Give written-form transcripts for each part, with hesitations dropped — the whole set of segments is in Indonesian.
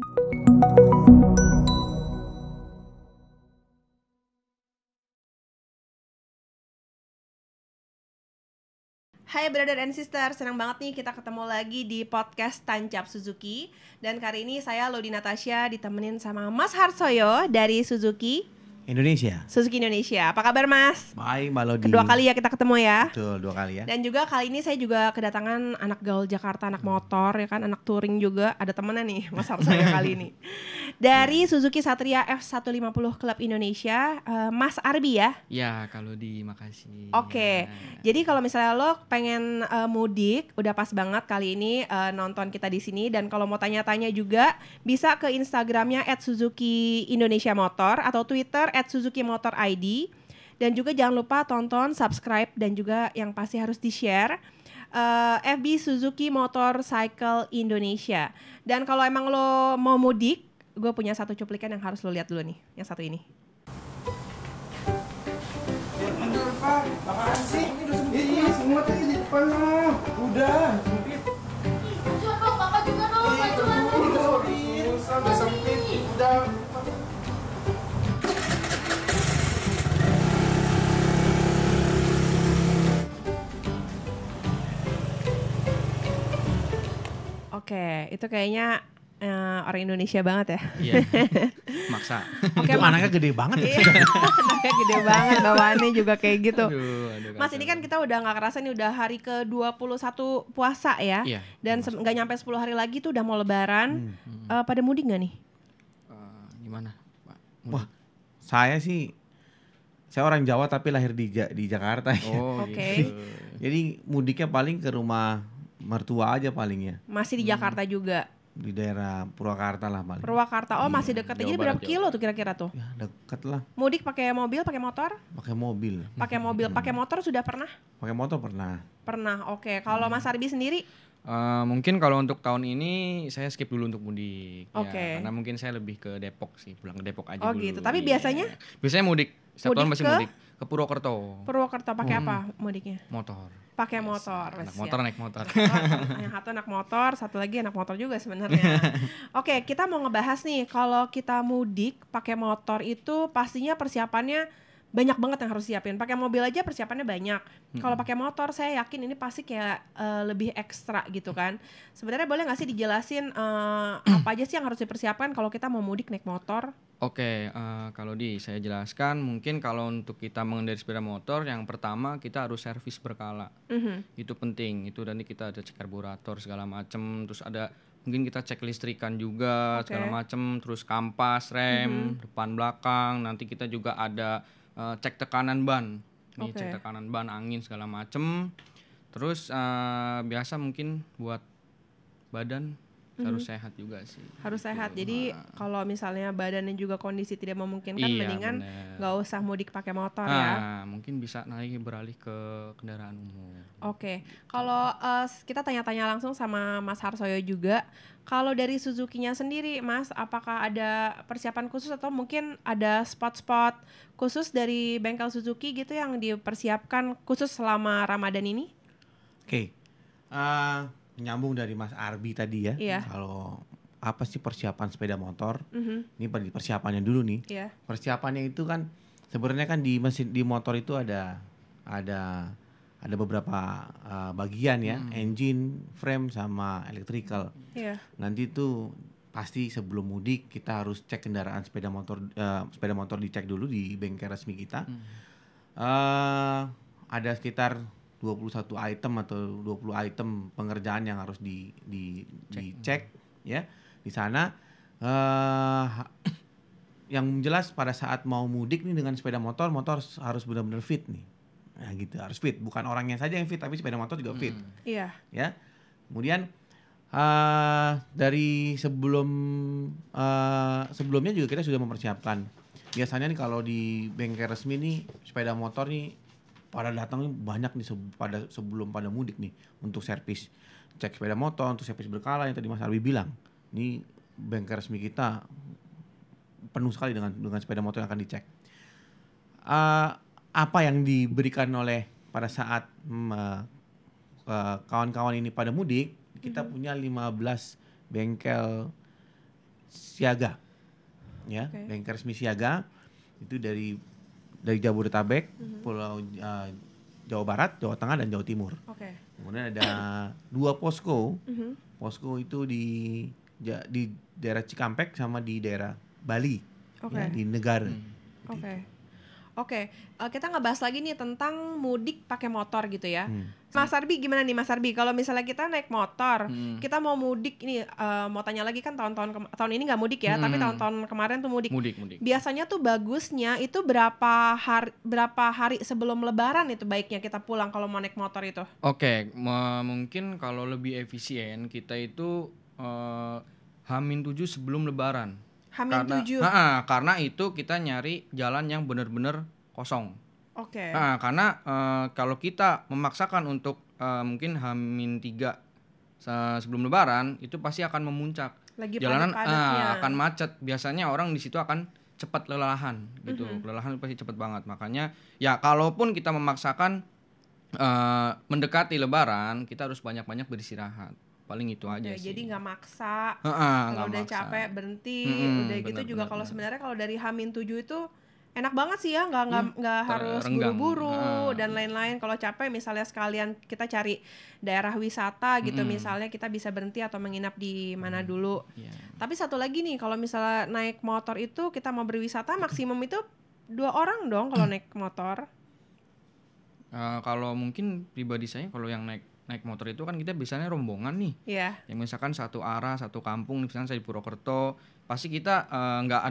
Hai brother and sister, senang banget nih kita ketemu lagi di podcast Tancap Suzuki. Dan kali ini saya Lodi Natasha ditemenin sama Mas Harsoyo dari Suzuki Indonesia. Suzuki Indonesia, apa kabar Mas? Baik Mbak Lodi. Kedua kali ya kita ketemu ya. Betul, dua kali ya. Dan juga kali ini saya juga kedatangan anak gaul Jakarta, anak motor ya kan, anak touring juga. Ada temennya nih Mas Harsoyo kali ini. Dari Suzuki Satria F150 Club Indonesia, Mas Arbi ya? Ya, kalau di makasih. Oke, ya. Jadi kalau misalnya lo pengen mudik, udah pas banget kali ini nonton kita di sini. Dan kalau mau tanya-tanya juga, bisa ke Instagramnya @SuzukiIndonesiaMotor atau Twitter @SuzukiMotorID. Dan juga jangan lupa tonton, subscribe, dan juga yang pasti harus di-share FB Suzuki Motorcycle Indonesia. Dan kalau emang lo mau mudik, gue punya satu cuplikan yang harus lo lihat dulu nih, yang satu ini. Apaan sih? Ini semua tadi di depan lo. Udah sempit. Udah dong, Bapak juga dong. Udah sempit. Udah. Oke, itu kayaknya orang Indonesia banget ya. Iya. Maksa. Oke, itu anaknya gede banget. Iya, anaknya gede banget, bawaannya juga kayak gitu. Aduh, Mas, ini kan kita udah gak kerasa nih, udah hari ke-21 puasa ya. Iya, dan gak nyampe 10 hari lagi tuh udah mau lebaran. Pada mudik gak nih? Gimana? Mudik. Wah, saya sih, saya orang Jawa tapi lahir di Jakarta. Oh, oke. Okay. Gitu. Jadi mudiknya paling ke rumah mertua aja paling ya. Masih di Jakarta juga? Di daerah Purwakarta lah paling. Purwakarta, oh iya, masih dekat. Jadi berapa kilo tuh kira-kira tuh? Ya dekat lah. Mudik pakai mobil, pakai motor? Pakai mobil. Pakai mobil, pakai motor sudah pernah? Pakai motor pernah. Pernah, oke. Okay. Kalau Mas Arbi sendiri? Mungkin kalau untuk tahun ini saya skip dulu untuk mudik. Oke. Okay. Ya, karena mungkin saya lebih ke Depok sih, pulang ke Depok aja. Oh dulu. Gitu, tapi biasanya? Biasanya mudik. Setiap tahun masih mudik. Ke Purwokerto. Purwokerto pakai apa mudiknya? Motor. Pakai motor, anak motor, naik motor. Yang satu anak motor, satu lagi anak motor juga sebenarnya. Oke, kita mau ngebahas nih, kalau kita mudik pakai motor itu pastinya persiapannya banyak banget yang harus siapin. Pakai mobil aja persiapannya banyak. Kalau pakai motor saya yakin ini pasti kayak lebih ekstra gitu kan. Sebenarnya boleh nggak sih dijelasin apa aja sih yang harus dipersiapkan kalau kita mau mudik naik motor? Oke, kalau saya jelaskan, mungkin kalau untuk kita mengendarai sepeda motor, yang pertama kita harus servis berkala, itu penting. Itu nanti kita ada cek karburator segala macem, terus ada mungkin kita cek listrikan juga segala macem, terus kampas, rem, depan belakang. Nanti kita juga ada cek tekanan ban, nih cek tekanan ban, angin segala macem. Terus biasa mungkin buat badan. Harus sehat juga sih. Harus sehat. Jadi kalau misalnya badannya juga kondisi tidak memungkinkan, mendingan nggak usah mudik pakai motor ya. Mungkin bisa naik beralih ke kendaraan umum. Oke. Kalau kita tanya-tanya langsung sama Mas Harsoyo juga. Kalau dari Suzuki-nya sendiri, Mas, apakah ada persiapan khusus atau mungkin ada spot-spot khusus dari bengkel Suzuki gitu yang dipersiapkan khusus selama Ramadan ini? Oke. Nyambung dari Mas Arbi tadi ya, kalau apa sih persiapan sepeda motor? Ini persiapannya dulu nih. Persiapannya itu kan sebenarnya kan di mesin, di motor itu ada beberapa bagian ya, engine, frame sama electrical. Nanti itu pasti sebelum mudik kita harus cek kendaraan sepeda motor. Sepeda motor dicek dulu di bengkel resmi kita. Ada sekitar 21 item atau 20 item pengerjaan yang harus dicek ya di sana. Yang jelas pada saat mau mudik nih dengan sepeda motor, harus benar-benar fit nih. Nah gitu, harus fit, bukan orangnya saja yang fit tapi sepeda motor juga fit. Ya. Kemudian dari sebelumnya juga kita sudah mempersiapkan. Biasanya nih kalau di bengkel resmi nih sepeda motor nih pada datang banyak nih sebelum mudik nih untuk servis, cek sepeda motor, untuk servis berkala yang tadi Mas Arwi bilang. Ini bengkel resmi kita penuh sekali dengan sepeda motor yang akan dicek. Apa yang diberikan oleh pada saat kawan-kawan ini pada mudik, kita punya 15 bengkel siaga, ya, okay. Banker resmi siaga itu dari Jabodetabek, Pulau Jawa Barat, Jawa Tengah, dan Jawa Timur. Okay. Kemudian ada dua posko, posko itu di daerah Cikampek sama di daerah Bali, okay. Ya, di Negara. Oke, kita ngebahas lagi nih tentang mudik pakai motor gitu ya. Mas Arbi gimana nih Mas Arbi? Kalau misalnya kita naik motor, kita mau mudik ini, mau tanya lagi kan tahun ini nggak mudik ya, tapi tahun-tahun kemarin tuh mudik. Biasanya tuh bagusnya itu berapa hari sebelum Lebaran itu baiknya kita pulang kalau mau naik motor itu? Oke, mungkin kalau lebih efisien kita itu H-7 sebelum Lebaran. H-7. Karena itu kita nyari jalan yang benar-benar kosong. Oke. Okay. Karena kalau kita memaksakan untuk mungkin H-3 sebelum Lebaran itu pasti akan memuncak. Lagi jalanan akan macet. Biasanya orang di situ akan cepat kelelahan gitu. Kelelahan pasti cepat banget. Makanya ya kalaupun kita memaksakan mendekati Lebaran, kita harus banyak-banyak beristirahat. Paling itu aja sih. Jadi nggak maksa. Kalau udah capek berhenti, udah bener, gitu juga kalau sebenarnya kalau dari H-7 itu enak banget sih ya, nggak harus buru-buru dan lain-lain. Kalau capek misalnya sekalian kita cari daerah wisata gitu, misalnya kita bisa berhenti atau menginap di mana dulu. Yeah. Tapi satu lagi nih, kalau misalnya naik motor itu kita mau berwisata maksimum itu 2 orang dong kalau naik motor. Kalau mungkin pribadi saya kalau yang naik motor itu kan kita biasanya rombongan nih. Yeah. Yang misalkan satu arah, satu kampung, misalnya saya di Purwokerto. Pasti kita nggak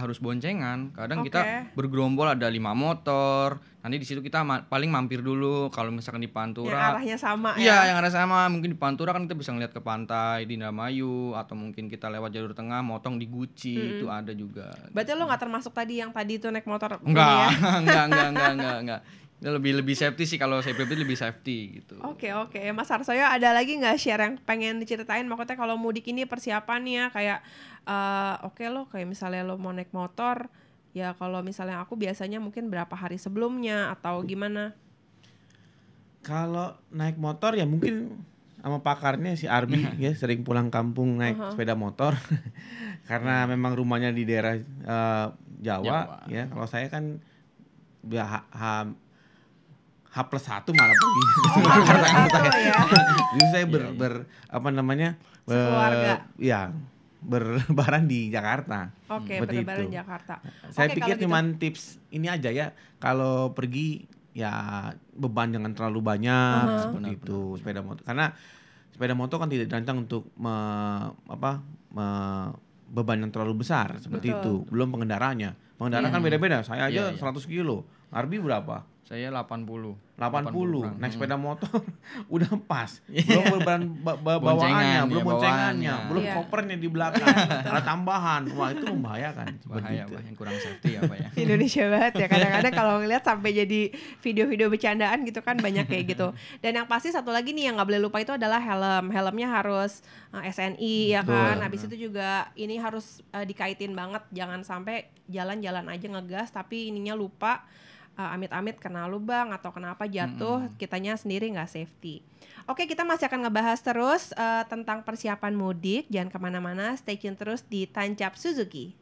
harus boncengan. Kadang kita bergerombol ada 5 motor. Nanti di situ kita paling mampir dulu. Kalau misalkan di Pantura, yang arahnya sama. Iya, yang arahnya sama. Mungkin di Pantura kan kita bisa ngeliat ke pantai di Indramayu, atau mungkin kita lewat jalur tengah, motong di Guci, itu ada juga. Berarti lo nggak termasuk tadi yang tadi itu naik motor? Enggak. Lebih safety sih, kalau saya pribadi lebih safety gitu. Oke. Mas Harsoyo ada lagi nggak share yang pengen diceritain? Maksudnya kalau mudik ini persiapannya kayak lo kayak misalnya lo mau naik motor ya, kalau misalnya aku biasanya mungkin berapa hari sebelumnya atau gimana? Kalau naik motor ya mungkin sama pakarnya si Arbi ya sering pulang kampung naik sepeda motor karena memang rumahnya di daerah Jawa ya. Kalau saya kan H+1 malah pergi. Jadi saya berlebaran di Jakarta. Oke, berlebaran Jakarta. Saya pikir cuma tips ini aja ya, kalau pergi ya beban jangan terlalu banyak seperti itu. Sepeda motor, karena sepeda motor kan tidak dirancang untuk beban yang terlalu besar seperti itu. Belum pengendaranya. Pengendara kan beda-beda. Saya aja 100 kilo. Arbi berapa? Saya 80. Naik sepeda motor udah pas. Belum beban bawaannya, belum boncengannya, belum kopernya di belakang. Ada tambahan. Wah, itu membahayakan. Bahaya, kurang safety ya, Pak ya. Indonesia banget ya. Kadang-kadang kalau ngeliat sampai jadi video-video bercandaan gitu kan banyak kayak gitu. Dan yang pasti satu lagi nih yang nggak boleh lupa itu adalah helm. Helmnya harus SNI ya kan. Habis itu juga ini harus dikaitin banget. Jangan sampai jalan-jalan aja ngegas tapi ininya lupa, amit-amit kena lubang atau kenapa jatuh, kitanya sendiri nggak safety. Oke, kita masih akan ngebahas terus tentang persiapan mudik. Jangan kemana-mana, stay tune terus di Tancap Suzuki.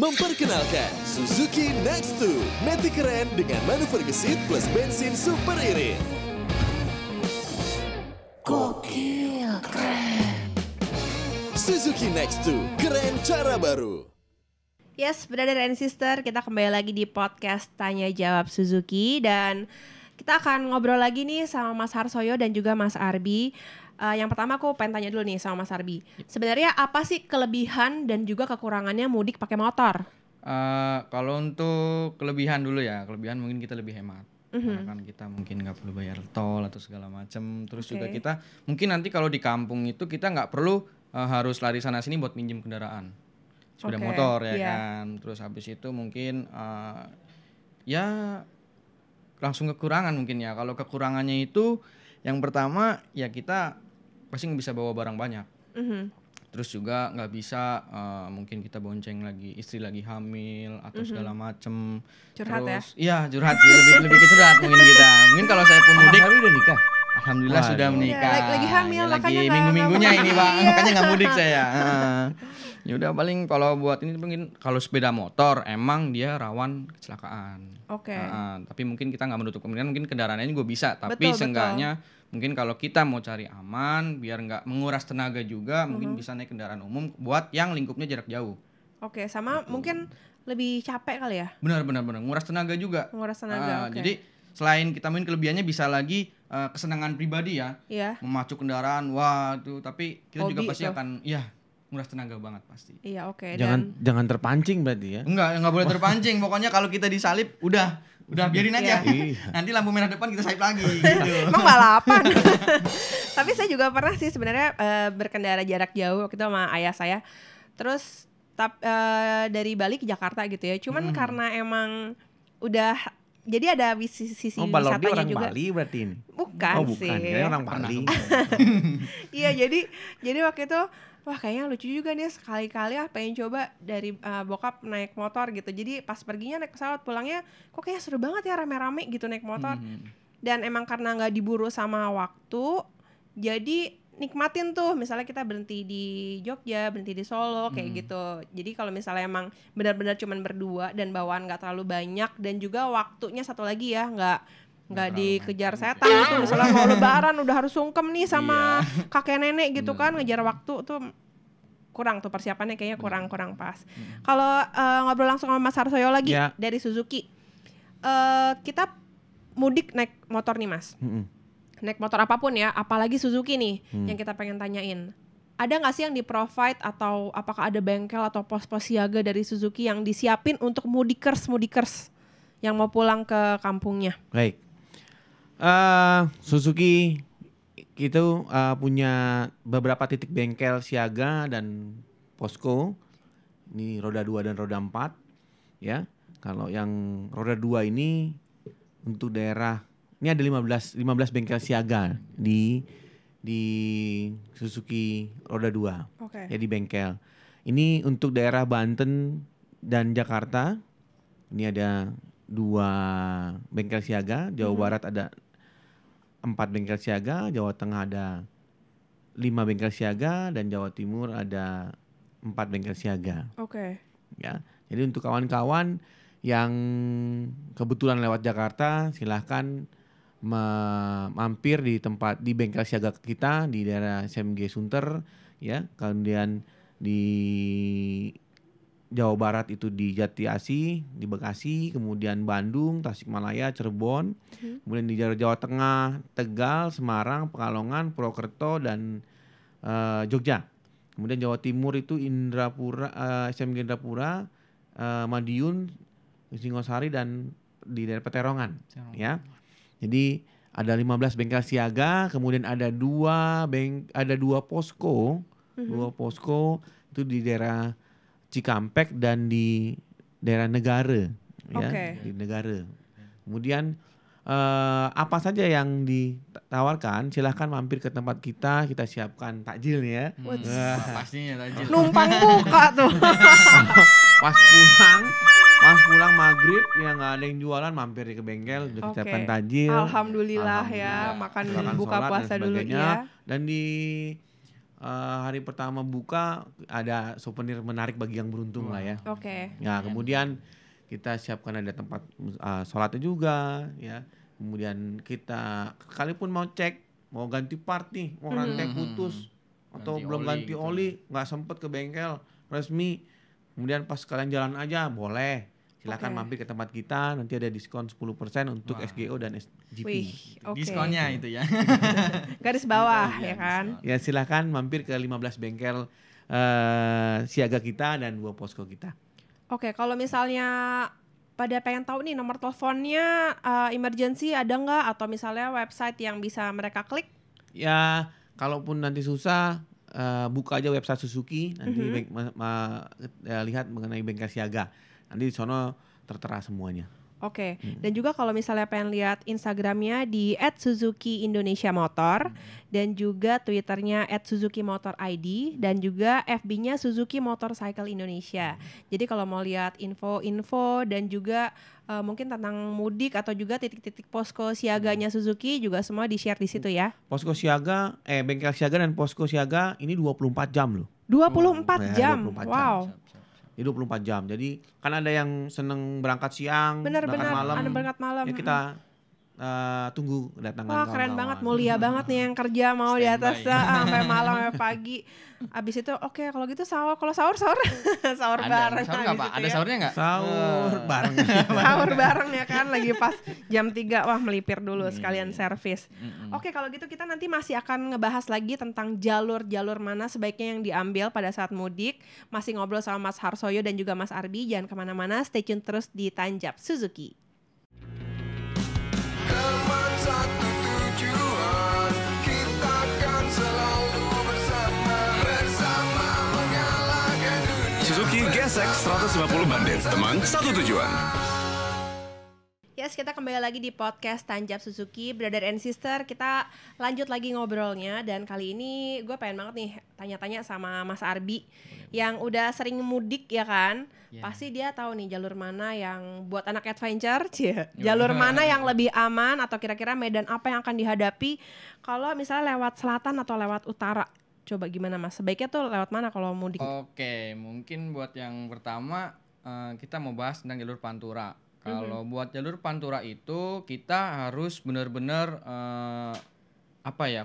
Memperkenalkan Suzuki Next 2, nanti keren dengan manuver gesit plus bensin super irit. Gokil keren. Suzuki Next 2, keren cara baru. Yes, brother and sister, kita kembali lagi di podcast Tanya Jawab Suzuki. Dan kita akan ngobrol lagi nih sama Mas Harsoyo dan juga Mas Arbi. Yang pertama aku pengen tanya dulu nih sama Mas Arbi. Sebenarnya apa sih kelebihan dan juga kekurangannya mudik pakai motor? Kalau untuk kelebihan dulu ya, kelebihan mungkin kita lebih hemat. Karena kan kita mungkin nggak perlu bayar tol atau segala macam. Terus juga kita mungkin nanti kalau di kampung itu kita nggak perlu harus lari sana-sini buat minjem kendaraan. Sepeda motor ya kan. Terus habis itu mungkin ya langsung kekurangan mungkin ya. Kalau kekurangannya itu yang pertama ya kita pasti nggak bisa bawa barang banyak. Terus juga nggak bisa mungkin kita bonceng lagi istri lagi hamil atau segala macem. Curhat terus, ya? Iya curhat sih lebih ke curhat mungkin kita. Mungkin kalau saya pun mudik. Udah nikah? Alhamdulillah sudah menikah. Ya, lagi hamil, ya, lagi minggu-minggunya ini bang, makanya nggak mudik saya. Ya udah paling kalau buat ini mungkin kalau sepeda motor emang dia rawan kecelakaan. Oke. Tapi mungkin kita nggak menutup kemungkinan, mungkin kendaraannya juga bisa. Tapi seenggaknya mungkin kalau kita mau cari aman, biar nggak menguras tenaga juga, mungkin bisa naik kendaraan umum buat yang lingkupnya jarak jauh. Oke, sama mungkin lebih capek kali ya. Benar-benar, nguras tenaga juga. Nguras tenaga. Jadi selain kita main kelebihannya bisa lagi kesenangan pribadi ya, memacu kendaraan, waduh. Tapi kita juga pasti akan, nguras tenaga banget pasti. Iya, oke. Jangan terpancing berarti ya. Enggak boleh terpancing. Pokoknya kalau kita disalip udah biarin aja. Nanti lampu merah depan kita salip lagi gitu. Emang balapan. Tapi saya juga pernah sih sebenarnya berkendara jarak jauh waktu itu sama ayah saya. Terus dari Bali ke Jakarta gitu ya. Cuman karena emang udah jadi ada sisi wisatanya juga. Bali berarti ini. Bukan sih. Kayaknya orang Bali. Iya, jadi waktu itu wah kayaknya lucu juga nih, sekali-kali pengen coba dari bokap naik motor gitu. Jadi pas perginya naik pesawat, pulangnya kok kayaknya seru banget ya rame-rame gitu naik motor. Dan emang karena nggak diburu sama waktu, jadi nikmatin tuh. Misalnya kita berhenti di Jogja, berhenti di Solo kayak gitu. Jadi kalau misalnya emang benar-benar cuman berdua dan bawaan nggak terlalu banyak, dan juga waktunya satu lagi ya nggak dikejar setan gitu. Misalnya mau lebaran udah harus sungkem nih sama kakek nenek gitu kan, ngejar waktu tuh kurang tuh persiapannya kayaknya kurang pas. Kalau ngobrol langsung sama Mas Harsoyo lagi dari Suzuki, kita mudik naik motor nih Mas, naik motor apapun ya, apalagi Suzuki nih yang kita pengen tanyain. Ada nggak sih yang di-provide atau apakah ada bengkel atau pos-pos siaga dari Suzuki yang disiapin untuk mudikers yang mau pulang ke kampungnya? Baik. Suzuki itu punya beberapa titik bengkel siaga dan posko. Ini roda 2 dan roda 4 ya. Kalau yang roda 2 ini untuk daerah, ini ada 15 bengkel siaga di Suzuki roda 2. Ya di bengkel. Ini untuk daerah Banten dan Jakarta. Ini ada 2 bengkel siaga, Jawa Barat ada 4 bengkel siaga, Jawa Tengah ada 5 bengkel siaga, dan Jawa Timur ada 4 bengkel siaga. Ya, jadi untuk kawan-kawan yang kebetulan lewat Jakarta, silahkan mampir di bengkel siaga kita di daerah SMG Sunter, ya. Kemudian di Jawa Barat itu di Jati Asih, di Bekasi, kemudian Bandung, Tasikmalaya, Cirebon, kemudian di Jawa Tengah, Tegal, Semarang, Pekalongan, Purwokerto, dan Jogja. Kemudian Jawa Timur itu Indrapura, SMG Indrapura, Madiun, Singosari, dan di daerah Peterongan. Ya. Jadi ada 15 bengkel siaga, kemudian ada 2 posko, 2 posko itu di daerah Cikampek dan di daerah Negara, ya, di Negara. Kemudian apa saja yang ditawarkan, silahkan mampir ke tempat kita siapkan takjilnya. Pastinya takjil. Numpang buka tuh. Pas pulang maghrib ya nggak ada yang jualan, mampir ke bengkel udah siapkan tajil. Alhamdulillah ya makan buka puasa dulu ya. Dan di hari pertama buka ada souvenir menarik bagi yang beruntung lah ya. Nah, kemudian kita siapkan ada tempat sholatnya juga ya. Kemudian kita kalaupun mau cek mau ganti part nih, mau rantai putus atau belum ganti oli nggak sempet ke bengkel resmi. Kemudian pas kalian jalan aja boleh, silakan mampir ke tempat kita, nanti ada diskon 10% untuk SGO dan SGP. Diskonnya itu ya. Garis bawah ya kan. Ya silakan mampir ke 15 bengkel siaga kita dan 2 posko kita. Kalau misalnya pada pengen tahu nih nomor teleponnya emergency ada nggak, atau misalnya website yang bisa mereka klik? Ya kalaupun nanti susah, buka aja website Suzuki, nanti lihat mengenai bengkel siaga. Nanti di sana tertera semuanya. Oke, dan juga kalau misalnya pengen lihat Instagramnya di @SuzukiIndonesiaMotor dan juga Twitternya @SuzukiMotorID dan juga FB-nya Suzuki Motorcycle Indonesia. Jadi kalau mau lihat info-info dan juga mungkin tentang mudik atau juga titik-titik posko siaganya Suzuki juga semua di-share di situ ya. Posko siaga, bengkel siaga dan posko siaga ini 24 jam loh. 24 jam? 24 wow. Jam. Ya 24 jam. Jadi kan ada yang seneng berangkat siang, berangkat malam. Ya kita tunggu kedatangan. Wah, keren banget, mulia banget nih yang kerja mau di atas sampai malam sampai pagi. Abis itu oke, kalau gitu sahur, sahur bareng. Ada sahurnya nggak? Sahur bareng. Sahur bareng ya kan, lagi pas jam 3 wah melipir dulu sekalian servis. Oke, kalau gitu kita nanti masih akan ngebahas lagi tentang jalur-jalur mana sebaiknya yang diambil pada saat mudik. Masih ngobrol sama Mas Harsoyo dan juga Mas Arbi, jangan kemana-mana, stay tune terus di Tancap Suzuki. Teman satu tujuan, kita akan selalu bersama, bersama mengalahkan dunia. Suzuki GSX 150 Bandit, teman satu tujuan. Yes, kita kembali lagi di podcast Tancap Suzuki, Brother and Sister. Kita lanjut lagi ngobrolnya dan kali ini gue pengen banget nih tanya-tanya sama Mas Arbi yang udah sering mudik ya kan. Yeah. Pasti dia tahu nih jalur mana yang buat anak adventure, jalur mana yang lebih aman atau kira-kira medan apa yang akan dihadapi kalau misalnya lewat selatan atau lewat utara. Coba gimana Mas? Sebaiknya tuh lewat mana kalau mudik? Oke, mungkin buat yang pertama kita mau bahas tentang jalur Pantura. Kalau buat jalur Pantura itu kita harus benar-benar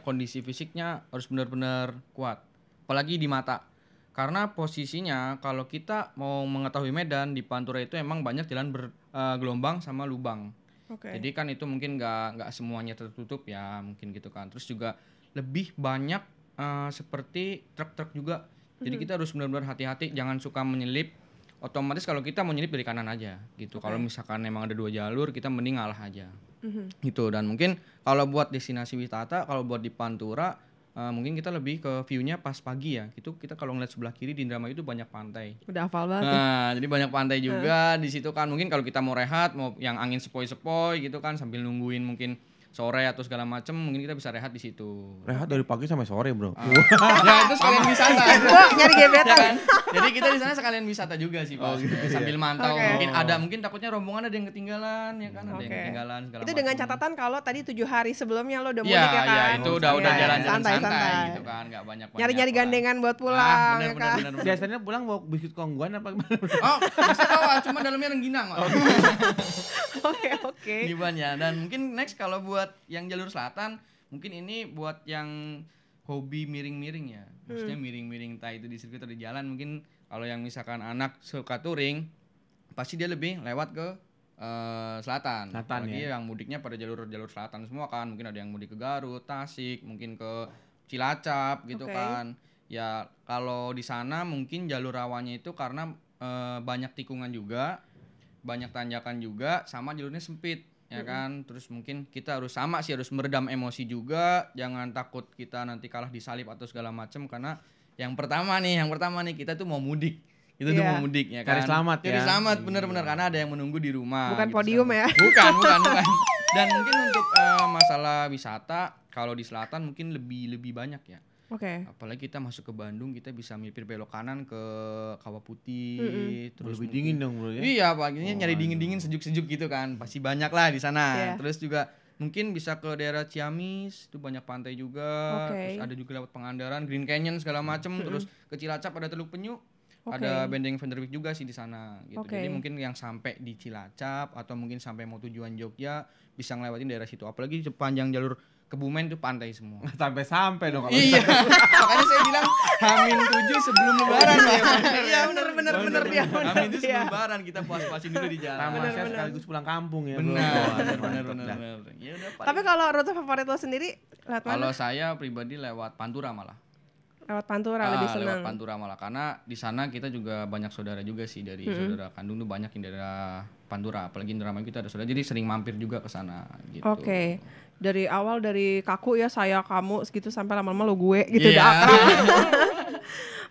kondisi fisiknya harus benar-benar kuat, apalagi di mata. Karena posisinya kalau kita mau mengetahui medan di Pantura itu emang banyak jalan bergelombang sama lubang. Jadi kan itu mungkin nggak semuanya tertutup ya, mungkin gitu kan. Terus juga lebih banyak seperti truk-truk juga. Jadi kita harus benar-benar hati-hati, jangan suka menyelip. Otomatis kalau kita mau nyelip dari kanan aja gitu. Kalau misalkan memang ada dua jalur, kita mending ngalah aja gitu. Dan mungkin kalau buat destinasi wisata, kalau buat di Pantura mungkin kita lebih ke view-nya pas pagi ya. Itu kita kalau ngeliat sebelah kiri di Indramayu itu banyak pantai. Udah hafal banget. Nah, jadi banyak pantai juga di situ kan. Mungkin kalau kita mau rehat, mau yang angin sepoi-sepoi gitu kan sambil nungguin mungkin sore atau segala macem, mungkin kita bisa rehat di situ. Rehat dari pagi sampai sore, bro. Ya itu sekalian wisata. Nyari gebetan. Ya kan? Jadi kita di sana sekalian wisata juga sih, Pak. Gitu, sambil mantau mungkin takutnya rombongan ada yang ketinggalan ya kan, ada yang ketinggalan segala macam. Itu dengan catatan kalau tadi 7 hari sebelumnya lo udah mudik ya kan. Iya, itu udah jalan-jalan santai gitu kan, enggak banyak-banyak. Nyari-nyari gandengan buat pulang ya kan. Biasanya pulang bawa biskuit kongguan apa gimana? Oh, biskuit cuma dalamnya rengginang. Oke. Gimana? Dan mungkin next kalau buat yang jalur selatan, mungkin ini buat yang hobi miring-miring ya. Maksudnya miring-miring entah itu di sirkuit atau di jalan. Mungkin kalau yang misalkan anak suka touring, pasti dia lebih lewat ke selatan. Apalagi yang mudiknya pada jalur-jalur selatan semua kan. Mungkin ada yang mudik ke Garut, Tasik, mungkin ke Cilacap gitu kan. Ya kalau di sana mungkin jalur rawannya itu karena banyak tikungan juga, banyak tanjakan juga, sama jalurnya sempit. Ya kan, terus mungkin kita harus sama sih, harus meredam emosi juga, jangan takut kita nanti kalah disalip atau segala macam, karena yang pertama nih kita tuh mau mudik, ya kan. Cari selamat ya. Cari selamat benar-benar karena ada yang menunggu di rumah. Bukan gitu, podium kan. Ya. Bukan. Dan mungkin untuk masalah wisata kalau di selatan mungkin lebih banyak ya. Apalagi kita masuk ke Bandung, kita bisa mipir belok kanan ke Kawaputih, terus lebih dingin dong bro ya. Iya, paginya nyari dingin-dingin sejuk-sejuk gitu kan. Pasti banyak lah di sana. Yeah. Terus juga mungkin bisa ke daerah Ciamis, itu banyak pantai juga. Terus ada juga lewat Pangandaran, Green Canyon segala macem. Terus ke Cilacap ada Teluk Penyu. Ada Bendeng Vanderwijk juga sih di sana gitu. Jadi mungkin yang sampai di Cilacap atau mungkin sampai mau tujuan Jogja bisa ngelewatin daerah situ. Apalagi sepanjang jalur Kebumen tuh pantai semua. Sampai-sampai dong. Iya. Makanya saya bilang H-7 sebelum lebaran ya. Iya benar dia. H-7 sebelum lebaran kita puas-puasin dulu di jalan. Tamasya sekaligus pulang kampung ya. Benar. Ya udah. Tapi kalau rute favorit lo sendiri lewat mana? Kalau saya pribadi lewat Pantura malah. Lebih senang. Lewat Pantura malah karena di sana kita juga banyak saudara juga sih dari saudara kandung tuh banyak yang daerah Pantura. Apalagi Indramayu kita ada saudara jadi sering mampir juga ke sana gitu. Dari awal dari kaku ya saya kamu segitu sampai lama-lama lo gue gitu udah akrab.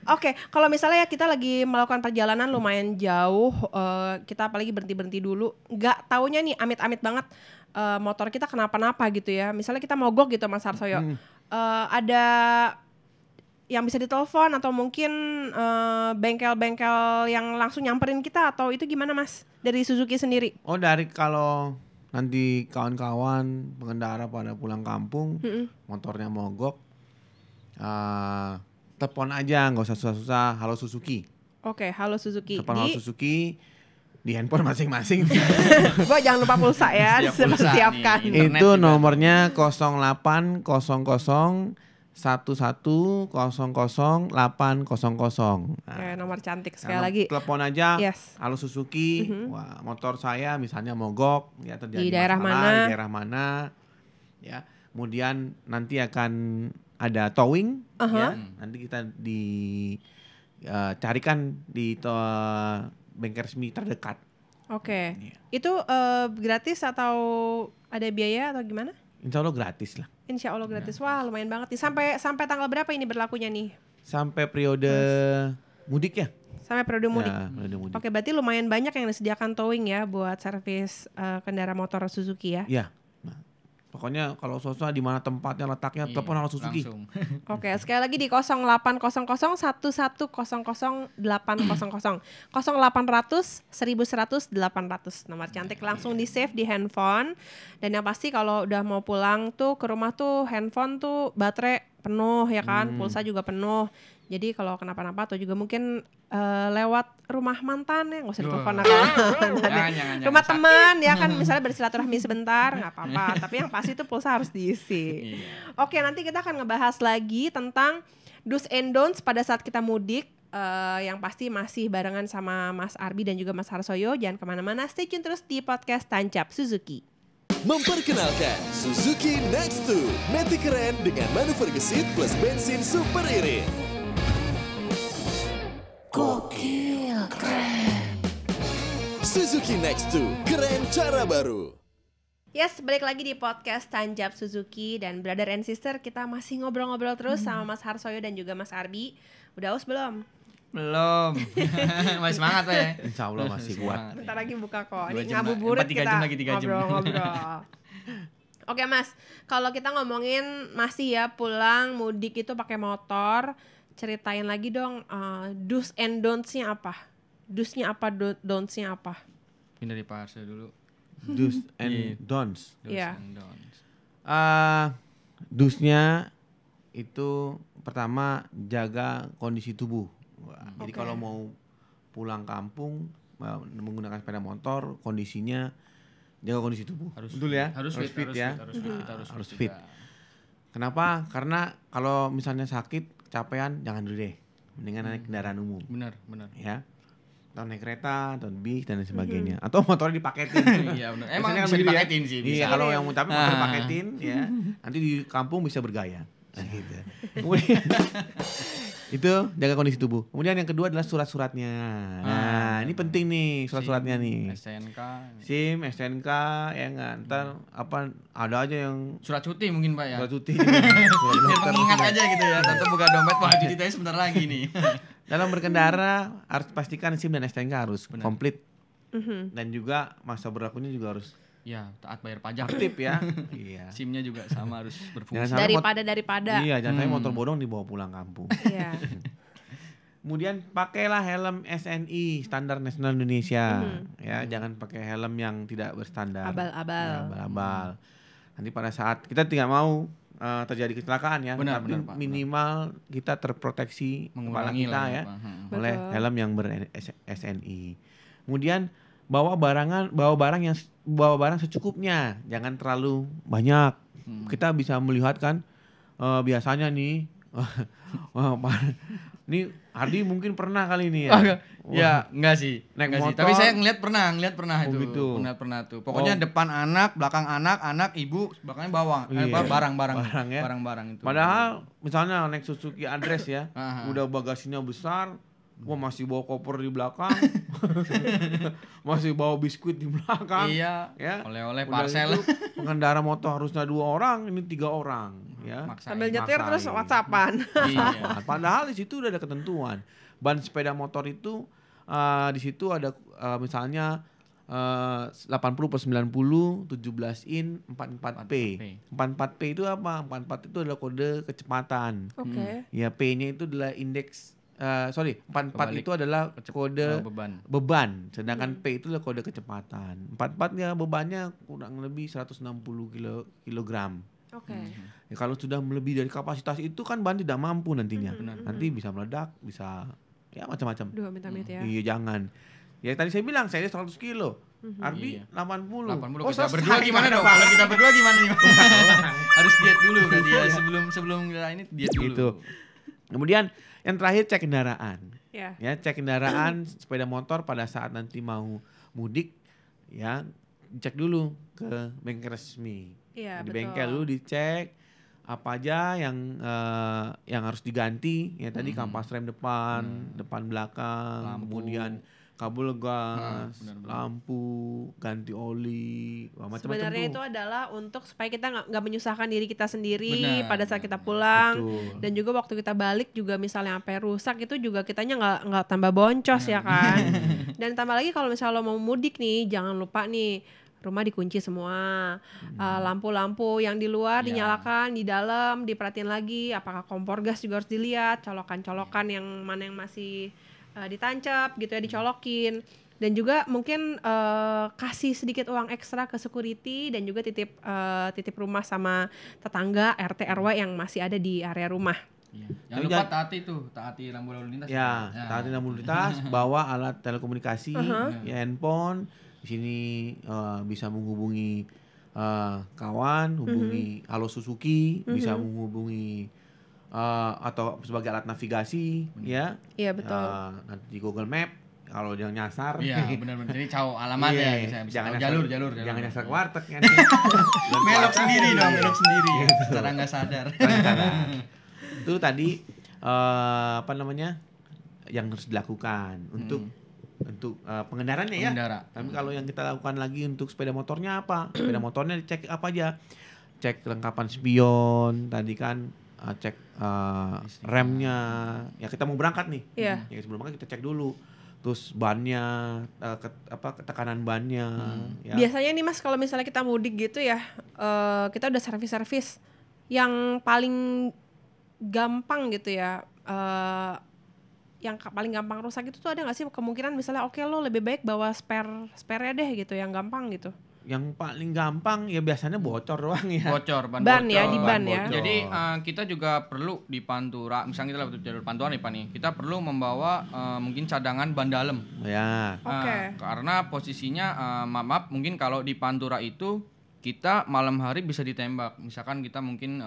Oke, kalau misalnya kita lagi melakukan perjalanan lumayan jauh, kita apalagi berhenti-berhenti dulu, nggak taunya nih amit-amit banget motor kita kenapa-napa gitu ya. Misalnya kita mogok gitu Mas Harsoyo, ada yang bisa ditelepon atau mungkin bengkel-bengkel yang langsung nyamperin kita atau itu gimana Mas? Dari Suzuki sendiri? Oh, dari kalau nanti kawan-kawan pengendara pada pulang kampung, motornya mogok, telepon aja, nggak usah susah-susah. Halo Suzuki. Oke, halo Suzuki. Telepon halo Suzuki di handphone masing-masing. Gua jangan lupa pulsa ya, siapkan. Itu nomornya 0800 1100 800. Nomor cantik sekali lagi. Telepon aja, halo Suzuki. Wah, motor saya misalnya mogok, ya terjadi di daerah mana? Di daerah mana? Ya, kemudian nanti akan ada towing, ya. Nanti kita dicarikan di bengkel resmi terdekat. Oke, ya. Itu gratis atau ada biaya atau gimana? Insya Allah gratis lah. Insya Allah gratis. Wah, lumayan banget nih. Sampai tanggal berapa ini berlakunya nih? Sampai periode mudik ya. Sampai periode mudik. Ya, periode mudik. Oke, berarti lumayan banyak yang disediakan towing ya buat servis kendaraan motor Suzuki ya? Iya. Nah, pokoknya kalau susah di mana tempatnya letaknya, telepon halo Suzuki. Oke, sekali lagi di 0800 1100 800. 0800 1100 800. Nomor cantik, langsung di save di handphone. Dan yang pasti kalau udah mau pulang tuh ke rumah tuh handphone tuh baterai penuh ya kan, pulsa juga penuh. Jadi kalau kenapa-napa atau juga mungkin lewat rumah mantan ya, nggak usah ditelepon rumah teman ya kan, misalnya bersilaturahmi sebentar nggak apa-apa. Tapi yang pasti itu pulsa harus diisi. Oke, nanti kita akan ngebahas lagi tentang do's and don'ts pada saat kita mudik. Yang pasti masih barengan sama Mas Arbi dan juga Mas Harsoyo. Jangan kemana-mana, stay tune terus di podcast Tancap Suzuki. Memperkenalkan Suzuki Next 2, matic keren dengan manuver gesit plus bensin super irit. Gokil keren. Suzuki Next 2, keren cara baru. Yes, balik lagi di podcast Tancap Suzuki dan Brother and Sister. Kita masih ngobrol-ngobrol terus sama Mas Harsoyo dan juga Mas Arbi. Udah aus belum? Belum. Masih semangat Pak ya? Insya Allah masih kuat. Bentar lagi buka kok. Ini ngabuburit kita ngobrol-ngobrol. Oke Mas, kalau kita ngomongin masih ya pulang mudik itu pakai motor, ceritain lagi dong do's and don'ts-nya apa? Do's-nya apa, don'ts-nya apa? Ini dari Pak Arso dulu. Do's and don'ts. Iya. Do's-nya itu pertama jaga kondisi tubuh. Jadi kalau mau pulang kampung menggunakan sepeda motor, kondisinya jaga kondisi tubuh. Harus, betul ya? Harus fit. Kenapa? Karena kalau misalnya sakit, kecapean, jangan dulu deh. Mendingan naik kendaraan umum. Benar. Ya. Atau naik kereta, atau bis dan sebagainya. Atau motornya dipaketin. Iya benar. Emang bisa dipaketin sih. Iya, kalau yang mau tapi motor dipaketin ya. Nanti di kampung bisa bergaya. Gitu. Kemudian itu jaga kondisi tubuh. Kemudian yang kedua adalah surat-suratnya. Nah, ini penting nih surat-suratnya nih. STNK. SIM, STNK, ya nggak. Ntar apa ada aja yang surat cuti mungkin Pak ya. Surat cuti. Mengingat aja gitu ya. Tentu buka dompet Pak, cuti saya sebentar lagi nih. Dalam berkendara harus pastikan SIM dan STNK harus komplit. Dan juga masa berlakunya juga harus ya, taat bayar pajak. Aktif ya. Iya. SIM-nya juga sama harus berfungsi. Daripada. Iya, jangan sampai motor bodong dibawa pulang kampung. Iya. Kemudian pakailah helm SNI, standar nasional Indonesia. Ya, jangan pakai helm yang tidak berstandar. Abal-abal. Nanti pada saat kita tidak mau terjadi kecelakaan ya. Benar, Pak. Minimal kita terproteksi kepala kita ya oleh helm yang ber SNI. Kemudian bawa barang secukupnya, jangan terlalu banyak. Kita bisa melihat kan biasanya nih ini Ardi mungkin pernah kali ini ya. Enggak sih, naik motor. Tapi saya ngeliat pernah itu. Pernah tuh. Pokoknya depan anak, belakang anak, ibu, belakangnya bawang. Barang-barang itu. Padahal misalnya naik Suzuki Address ya, udah bagasinya besar. Wah, masih bawa koper di belakang, masih bawa biskuit di belakang. Iya. Ya. Oleh-oleh, parcel. Pengendara motor harusnya 2 orang, ini 3 orang. ya. Sambil nyetir terus WhatsAppan. Iya. Padahal di situ udah ada ketentuan. Ban sepeda motor itu di situ ada misalnya 80/90, 17 in, 44P. 44P itu apa? 44 itu adalah kode kecepatan. Oke. Okay. Ya, P-nya itu adalah indeks, sorry, 44 kebalik. Itu adalah kode beban. Sedangkan P itu adalah kode kecepatan. 44-nya bebannya kurang lebih 160 kilogram. Oke. Okay. Ya, kalau sudah melebihi dari kapasitas itu kan ban tidak mampu nantinya. Nanti bisa meledak, bisa ya macam-macam. Duh, amit-amit ya. Iya, jangan. Ya tadi saya bilang saya 100 kilo, Arbi 80. Oh, berdua gimana dong? Kalau kita berdua gimana nih? Harus diet dulu berarti ya sebelum ini diet dulu. Gitu. Kemudian yang terakhir cek kendaraan. Yeah. Ya, cek kendaraan sepeda motor pada saat nanti mau mudik ya cek dulu ke bengkel resmi. Yeah, di bengkel dulu dicek apa aja yang harus diganti ya tadi kampas rem depan, depan belakang, kemudian kabel gas, lampu, ganti oli, macam-macam. Sebenarnya itu adalah untuk supaya kita nggak menyusahkan diri kita sendiri pada saat kita pulang. Betul. Dan juga waktu kita balik juga misalnya sampai rusak itu juga kitanya nggak tambah boncos ya kan. Dan tambah lagi kalau misalnya lo mau mudik nih jangan lupa nih rumah dikunci semua, lampu-lampu yang di luar dinyalakan, di dalam diperhatiin lagi, apakah kompor gas juga harus dilihat, colokan-colokan yang mana yang masih ditancap gitu ya, dicolokin. Dan juga mungkin kasih sedikit uang ekstra ke security dan juga titip rumah sama tetangga RT RW yang masih ada di area rumah. Ya. Jangan lupa taati rambu lalu lintas. Ya, taati rambu lalu lintas, bawa alat telekomunikasi, ya, handphone. Di sini bisa menghubungi kawan, hubungi Halo Suzuki, bisa menghubungi atau sebagai alat navigasi, ya. Iya betul. Nanti di Google Map kalau yang nyasar. Iya benar-benar. Jadi cau alamat ya. Bisa jangan nyasar, jalur. Jangan nyasar ke warteg. Melok sendiri dong, melok sendiri. Secara nggak sadar. Itu tadi apa namanya yang harus dilakukan untuk pengendaranya ya. Tapi kalau yang kita lakukan lagi untuk sepeda motornya apa? Sepeda motornya dicek apa aja? Cek kelengkapan spion tadi kan. Cek remnya ya kita mau berangkat nih ya sebelum berangkat kita cek dulu terus bannya tekanan bannya ya. Biasanya nih Mas kalau misalnya kita mudik gitu ya kita udah servis yang paling gampang gitu ya yang paling gampang rusak itu tuh ada nggak sih kemungkinan misalnya oke lo lebih baik bawa spare-nya deh gitu yang gampang gitu. Yang paling gampang ya biasanya bocor doang ya. Ban bocor, ya di ban ya. Jadi kita juga perlu di Pantura, misalnya kita lewat jalur Pantura nih Pak nih, kita perlu membawa mungkin cadangan ban dalam. Ya. Karena posisinya maaf mungkin kalau di Pantura itu kita malam hari bisa ditembak. Misalkan kita mungkin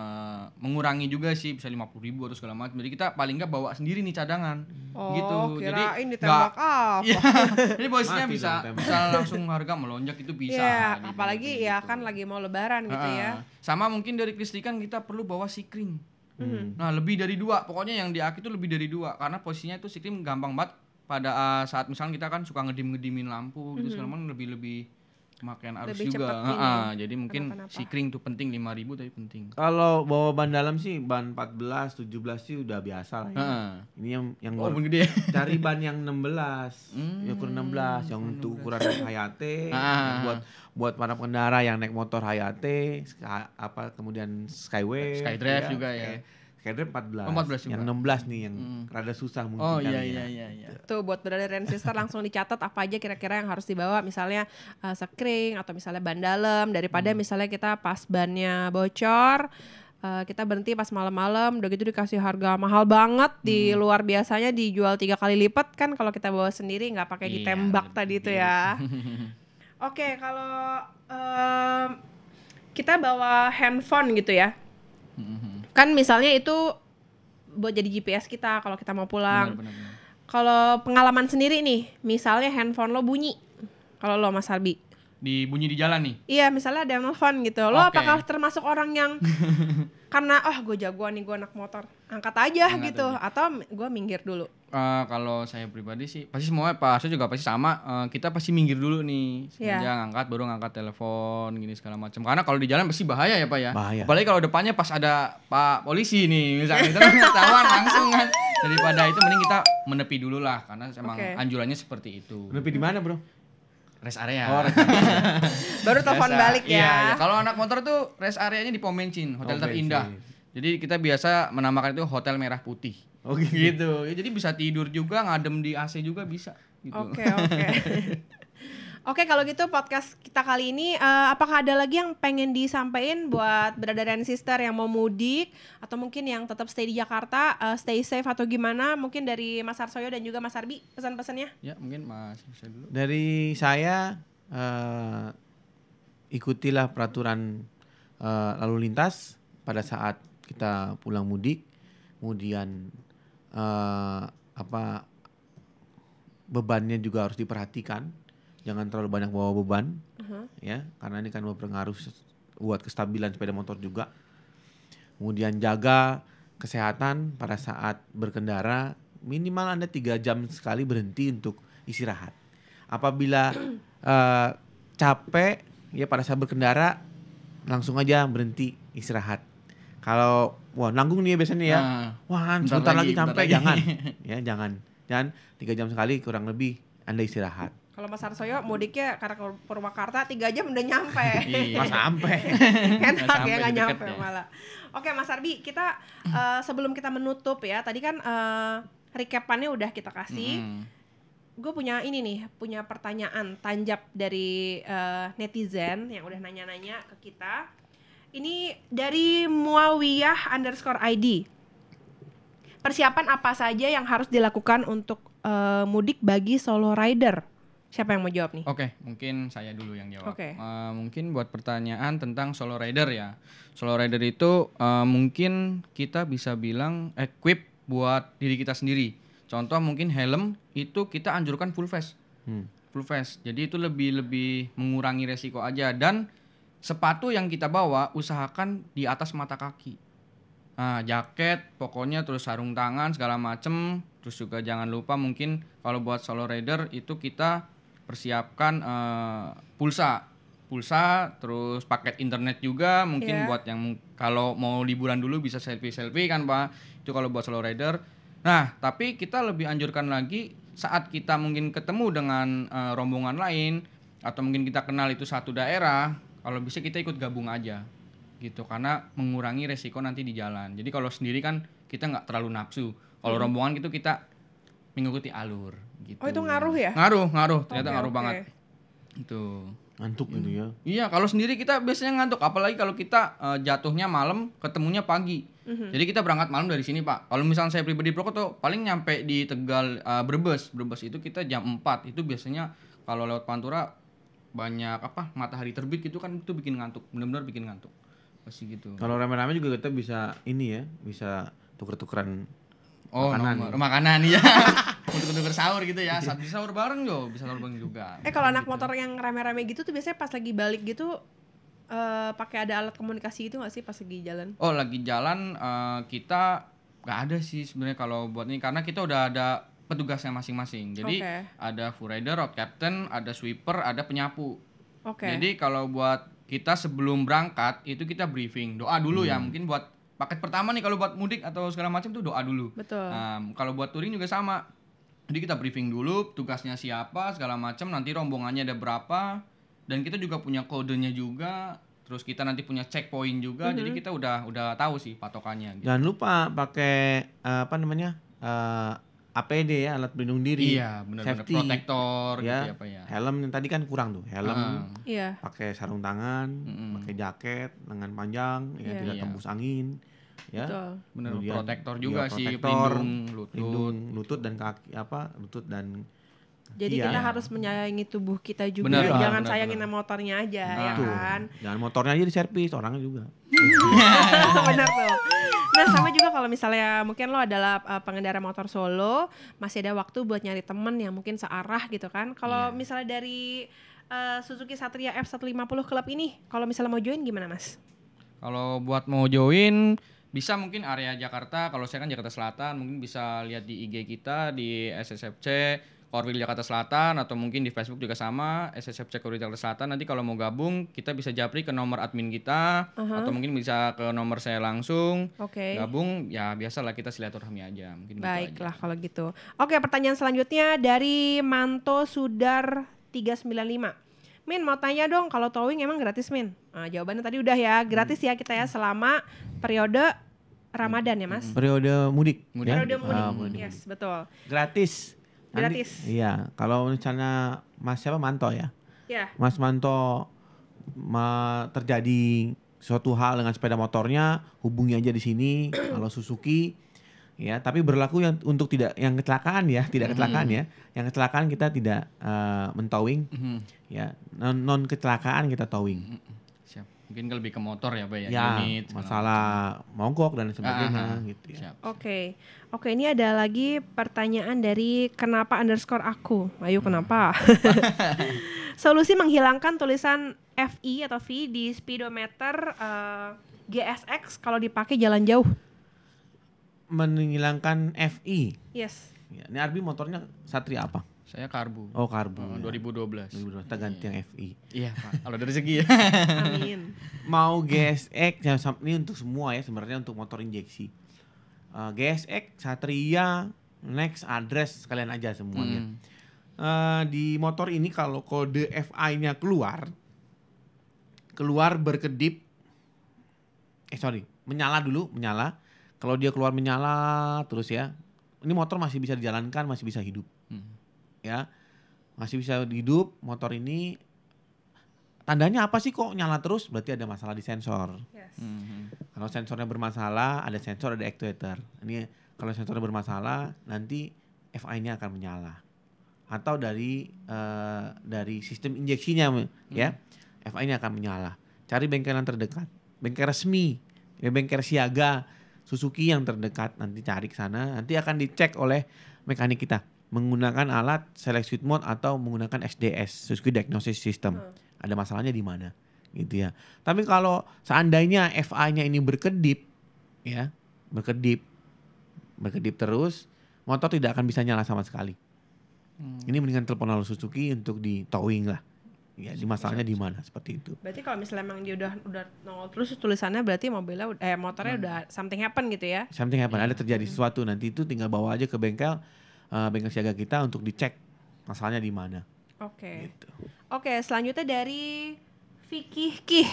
mengurangi juga sih bisa 50.000 atau segala macam. Jadi kita paling nggak bawa sendiri nih cadangan gitu. Jadi ini tembak apa? Ya, jadi posisinya bisa langsung harga melonjak itu bisa. Yeah, gitu, apalagi gitu, ya kan lagi mau lebaran gitu ya. Sama mungkin dari kelistrikan kita perlu bawa sikring. Nah, lebih dari 2. Pokoknya yang di aki itu lebih dari 2 karena posisinya itu sikring gampang banget pada saat misalnya kita kan suka ngedim-ngedimin lampu gitu segala macam lebih makan arus juga, jadi mungkin sikring tuh penting 5.000 tapi penting. Kalau bawa ban dalam sih ban 14, 17 sih udah biasa lah ya. Ini yang gede. Cari ban yang 16, ukuran 16 yang untuk ukuran Hayate, buat para pengendara yang naik motor Hayate, kemudian Skyway, Skydrive juga ya. Kayaknya 14 juga. Yang 16 nih yang rada susah mungkin. Iya. Tuh buat brother and sister langsung dicatat apa aja kira-kira yang harus dibawa. Misalnya sekring atau misalnya ban dalam. Daripada misalnya kita pas bannya bocor, kita berhenti pas malam-malam. Udah gitu dikasih harga mahal banget di luar biasanya dijual 3 kali lipat kan. Kalau kita bawa sendiri nggak pakai ditembak tadi itu ya. Oke, kalau kita bawa handphone gitu ya. Kan misalnya itu buat jadi GPS kita kalau kita mau pulang. Kalau pengalaman sendiri nih, misalnya handphone lo bunyi, kalau lo Mas Harbi. Dibunyi di jalan nih? Iya, misalnya ada yang nelfon gitu. Lo apakah termasuk orang yang karena gue jagoan nih, gue anak motor, angkat aja gitu, atau gue minggir dulu? Kalau saya pribadi sih pasti semuanya pasnya juga pasti sama, kita pasti minggir dulu nih sengaja ngangkat, baru ngangkat telepon gini segala macam, karena kalau di jalan pasti bahaya ya Pak ya, apalagi kalau depannya pas ada Pak polisi nih misalnya itu kan ketahuan langsung kan, daripada itu mending kita menepi dulu lah karena emang anjurannya seperti itu. Menepi di mana bro? Rest area. Oh, rest area. Baru telepon balik ya, iya. Kalau anak motor tuh rest areanya di pom bensin, hotel terindah, jadi kita biasa menamakan itu hotel merah putih. Oke, gitu. Ya, jadi bisa tidur juga, ngadem di AC juga bisa. Oke, oke. Oke, kalau gitu podcast kita kali ini, apakah ada lagi yang pengen disampaikan buat brother dan sister yang mau mudik atau mungkin yang tetap stay di Jakarta, stay safe atau gimana? Mungkin dari Mas Harsoyo dan juga Mas Arbi pesan-pesannya? Ya, mungkin Mas Harsoyo dulu. Dari saya, ikutilah peraturan lalu lintas pada saat kita pulang mudik, kemudian bebannya juga harus diperhatikan, jangan terlalu banyak bawa beban, ya, karena ini kan berpengaruh buat kestabilan sepeda motor juga. Kemudian jaga kesehatan pada saat berkendara, minimal Anda 3 jam sekali berhenti untuk istirahat. Apabila capek ya pada saat berkendara, langsung aja berhenti istirahat. Kalau nanggung nih biasanya ya, sebentar lagi sampai, jangan ya, jangan 3 jam sekali kurang lebih Anda istirahat. Kalau Mas Harsoyo mudiknya karena ke Purwakarta 3 jam udah nyampe. Mas sampai. Enak ya, nggak nyampe malah. Oke Mas Arbi, kita sebelum kita menutup ya, tadi kan recapannya udah kita kasih. Gue punya ini nih, punya pertanyaan tanjap dari netizen yang udah nanya-nanya ke kita. Ini dari Muawiyah_ID. Persiapan apa saja yang harus dilakukan untuk mudik bagi solo rider? Siapa yang mau jawab nih? Oke, mungkin saya dulu yang jawab. Mungkin buat pertanyaan tentang solo rider ya. Solo rider itu mungkin kita bisa bilang equip buat diri kita sendiri. Contoh mungkin helm itu kita anjurkan full face. Full face. Jadi itu lebih mengurangi resiko aja, dan sepatu yang kita bawa usahakan di atas mata kaki. Nah, jaket pokoknya, terus sarung tangan segala macem. Terus juga jangan lupa mungkin kalau buat solo rider itu kita persiapkan pulsa, terus paket internet juga mungkin buat yang kalau mau liburan dulu bisa selfie kan Pak. Itu kalau buat solo rider. Nah, tapi kita lebih anjurkan lagi saat kita mungkin ketemu dengan rombongan lain atau mungkin kita kenal itu satu daerah. Kalau bisa kita ikut gabung aja gitu, karena mengurangi resiko nanti di jalan. Jadi kalau sendiri kan kita nggak terlalu nafsu. Kalau rombongan gitu kita mengikuti alur gitu. Oh, itu ngaruh ya? Ngaruh. Ternyata ngaruh banget. Itu ngantuk gitu ya. Iya, kalau sendiri kita biasanya ngantuk, apalagi kalau kita jatuhnya malam, ketemunya pagi. Jadi kita berangkat malam dari sini, Pak. Kalau misalnya saya pribadi Purwokerto paling nyampe di Tegal Brebes itu kita jam 4. Itu biasanya kalau lewat Pantura banyak matahari terbit gitu kan, itu bikin ngantuk, benar-benar bikin ngantuk pasti gitu. Kalau rame-rame juga kita bisa ini ya, bisa tuker-tukeran makanan ya. Tuker-tuker sahur gitu ya, saat bisa sahur bareng bisa sahur bareng juga. Kalau anak motor yang rame-rame gitu tuh biasanya pas lagi balik gitu pakai ada alat komunikasi itu nggak sih pas lagi jalan? Oh, lagi jalan kita nggak ada sih sebenarnya kalau buat ini, karena kita udah ada petugasnya masing-masing. Jadi ada full rider, road captain, ada sweeper, ada penyapu. Jadi kalau buat kita sebelum berangkat itu kita briefing, doa dulu ya. Mungkin buat paket pertama nih kalau buat mudik atau segala macam tuh doa dulu. Kalau buat touring juga sama. Jadi kita briefing dulu, tugasnya siapa, segala macam, nanti rombongannya ada berapa, dan kita juga punya kodenya juga. Terus kita nanti punya checkpoint juga. Jadi kita udah tahu sih patokannya. Gitu. Jangan lupa pakai APD ya, alat pelindung diri. Iya, benar-benar protektor ya, gitu ya. Helm yang tadi kan kurang tuh, helm. Pakai sarung tangan, pakai jaket lengan panjang ya, tidak tembus angin ya. Benar, protektor juga sih, pelindung lutut dan kaki lutut dan jadi kita harus menyayangi tubuh kita juga. Jangan sayangin motornya aja ya kan. Jangan motornya aja diservis, orangnya juga. Benar tuh. Nah, sama juga kalau misalnya mungkin lo adalah pengendara motor solo, masih ada waktu buat nyari temen yang mungkin searah gitu kan. Kalau misalnya dari Suzuki Satria F150 Club ini, kalau misalnya mau join gimana Mas? Kalau buat mau join Bisa mungkin area Jakarta, kalau saya kan Jakarta Selatan, mungkin bisa lihat di IG kita, di SSFC Korwil Jakarta Selatan, atau mungkin di Facebook juga sama, SSFC Korwil Jakarta Selatan. Nanti kalau mau gabung, kita bisa japri ke nomor admin kita, atau mungkin bisa ke nomor saya langsung. Gabung, ya biasalah kita silaturahmi aja. Mungkin baiklah kalau gitu. Oke, pertanyaan selanjutnya dari Manto Sudar 395. Min, mau tanya dong, kalau towing emang gratis, Min? Nah, jawabannya tadi udah ya, gratis ya kita ya selama periode Ramadan ya, Mas? Periode mudik. Periode mudik, yes, betul. Gratis. Gratis. Nanti, iya, kalau misalnya Mas siapa, Manto ya? Iya. Mas Manto terjadi suatu hal dengan sepeda motornya, hubungi aja di sini, kalau Suzuki. Ya, tapi berlaku yang untuk tidak yang kecelakaan ya, tidak kecelakaan ya. Yang kecelakaan kita tidak mentowing. Ya, non kecelakaan kita towing. Siap. Mungkin lebih ke motor ya, Pak ya. Ya, unit, masalah mogok dan sebagainya gitu ya. Siap. Oke, ini ada lagi pertanyaan dari kenapa underscore aku. Ayo kenapa? Solusi menghilangkan tulisan FI atau V di speedometer GSX kalau dipakai jalan jauh. Menghilangkan FI. Yes. Ya, ini Arbi motornya Satria apa? Saya Karbu. Oh, Karbu. 2012. Kita ganti yang FI. Iya, Pak. Kalau dari segi ya. Amin. Mau GSX ya, ini untuk semua ya sebenarnya, untuk motor injeksi. GSX, Satria, Next, Address sekalian aja semuanya. Di motor ini kalau kode FI-nya keluar berkedip. Menyala. Kalau dia keluar menyala terus ya, ini motor masih bisa dijalankan, masih bisa hidup, ya, masih bisa hidup motor ini. Tandanya apa sih kok nyala terus? Berarti ada masalah di sensor. Yes. Kalau sensornya bermasalah, ada sensor, ada actuator. Ini kalau sensornya bermasalah, nanti FI-nya akan menyala. Atau dari sistem injeksinya ya, FI-nya akan menyala. Cari bengkel yang terdekat, bengkel resmi, ya, bengkel siaga Suzuki yang terdekat, nanti cari ke sana, nanti akan dicek oleh mekanik kita menggunakan alat select switch mode atau menggunakan SDS, Suzuki Diagnosis System. Ada masalahnya di mana, gitu ya. Tapi kalau seandainya FI-nya ini berkedip, ya, berkedip terus, motor tidak akan bisa nyala sama sekali. Ini mendingan telepon lalu Suzuki untuk di towing lah. Ya, di masalahnya di mana seperti itu. Berarti kalau misalnya emang dia udah nongol terus tulisannya, berarti mobilnya motornya udah something happen gitu ya. Something happen, ada terjadi sesuatu, nanti itu tinggal bawa aja ke bengkel siaga kita untuk dicek masalahnya di mana. Oke. Gitu. Oke, selanjutnya dari Vicky Kih.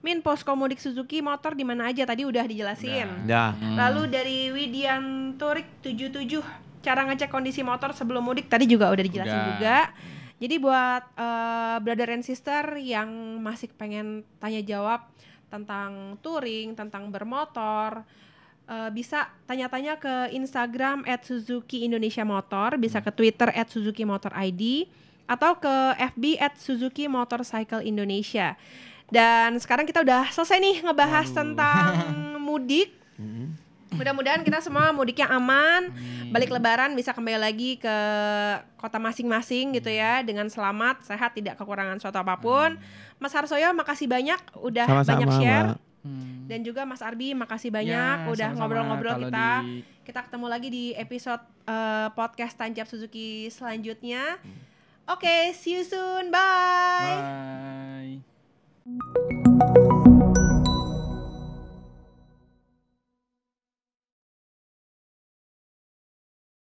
Min, posko mudik Suzuki motor di mana aja tadi udah dijelasin. Lalu dari Widian Turik 77, cara ngecek kondisi motor sebelum mudik tadi juga udah dijelasin juga. Jadi buat brother and sister yang masih pengen tanya jawab tentang touring, tentang bermotor, bisa tanya-tanya ke Instagram @SuzukiIndonesiaMotor, bisa ke Twitter @SuzukiMotorID, atau ke FB @SuzukiMotorcycleIndonesia. Dan sekarang kita udah selesai nih ngebahas tentang mudik. Mudah-mudahan kita semua mudiknya aman, balik lebaran bisa kembali lagi ke kota masing-masing gitu ya, dengan selamat, sehat, tidak kekurangan suatu apapun. Mas Harsoyo, makasih banyak udah banyak share. Dan juga Mas Arbi, makasih banyak udah ngobrol-ngobrol kita. Kita ketemu lagi di episode podcast Tancap Suzuki selanjutnya. Oke, see you soon, bye.